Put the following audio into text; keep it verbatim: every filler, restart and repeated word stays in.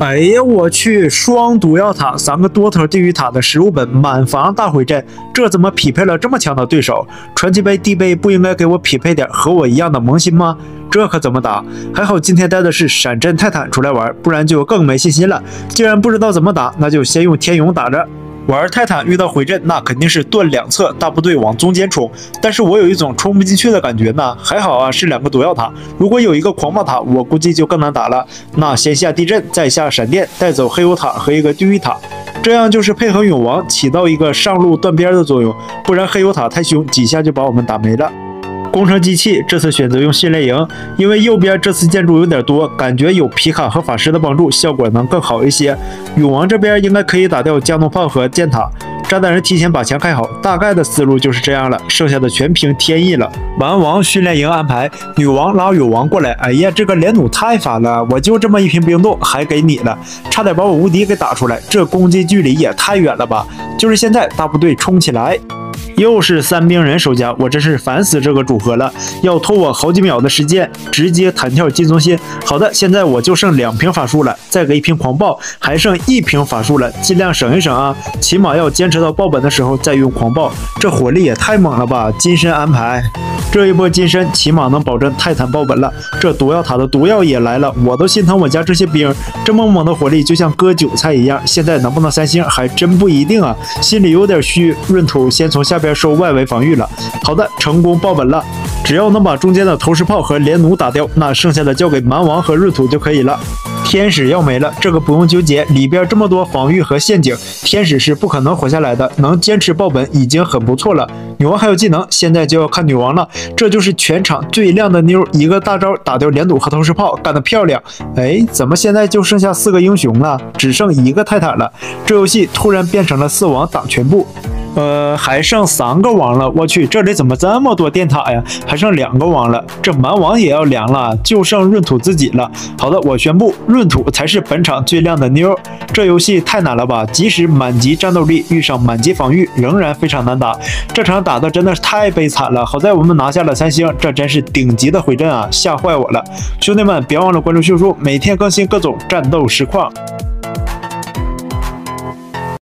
哎呀，我去！双毒药塔、三个多头地狱塔的十五本满防大回阵，这怎么匹配了这么强的对手？传奇杯、地杯不应该给我匹配点和我一样的萌新吗？这可怎么打？还好今天带的是闪阵泰坦出来玩，不然就更没信心了。既然不知道怎么打，那就先用天勇打着。 玩泰坦遇到回阵，那肯定是断两侧，大部队往中间冲。但是我有一种冲不进去的感觉呢。还好啊，是两个毒药塔，如果有一个狂暴塔，我估计就更难打了。那先下地震，再下闪电，带走黑油塔和一个地狱塔，这样就是配合勇王起到一个上路断边的作用。不然黑油塔太凶，几下就把我们打没了。 工程机器这次选择用训练营，因为右边这次建筑有点多，感觉有皮卡和法师的帮助，效果能更好一些。勇王这边应该可以打掉加农炮和箭塔。 炸弹人提前把墙开好，大概的思路就是这样了，剩下的全凭天意了。蛮王训练营安排，女王拉勇王过来。哎呀，这个连弩太烦了，我就这么一瓶冰冻还给你了，差点把我无敌给打出来，这攻击距离也太远了吧！就是现在，大部队冲起来，又是三兵人守家，我真是烦死这个组合了，要拖我好几秒的时间，直接弹跳进中心。好的，现在我就剩两瓶法术了，再给一瓶狂暴，还剩一瓶法术了，尽量省一省啊，起码要坚持 到爆本的时候再用狂暴，这火力也太猛了吧！金身安排，这一波金身起码能保证泰坦爆本了。这毒药塔的毒药也来了，我都心疼我家这些兵，这么猛的火力就像割韭菜一样。现在能不能三星还真不一定啊，心里有点虚。闰土先从下边收外围防御了。好的，成功爆本了。只要能把中间的投石炮和连弩打掉，那剩下的交给蛮王和闰土就可以了。 天使要没了，这个不用纠结。里边这么多防御和陷阱，天使是不可能活下来的。能坚持爆本已经很不错了。女王还有技能，现在就要看女王了。这就是全场最靓的妞，一个大招打掉连弩和投石炮，干得漂亮。哎，怎么现在就剩下四个英雄了，只剩一个泰坦了？这游戏突然变成了四王打全部。 呃，还剩三个王了，我去，这里怎么这么多电塔呀？还剩两个王了，这蛮王也要凉了，就剩闰土自己了。好的，我宣布，闰土才是本场最靓的妞。这游戏太难了吧？即使满级战斗力遇上满级防御，仍然非常难打。这场打的真的是太悲惨了。好在我们拿下了三星，这真是顶级的回阵啊，吓坏我了。兄弟们，别忘了关注秀叔，每天更新各种战斗实况。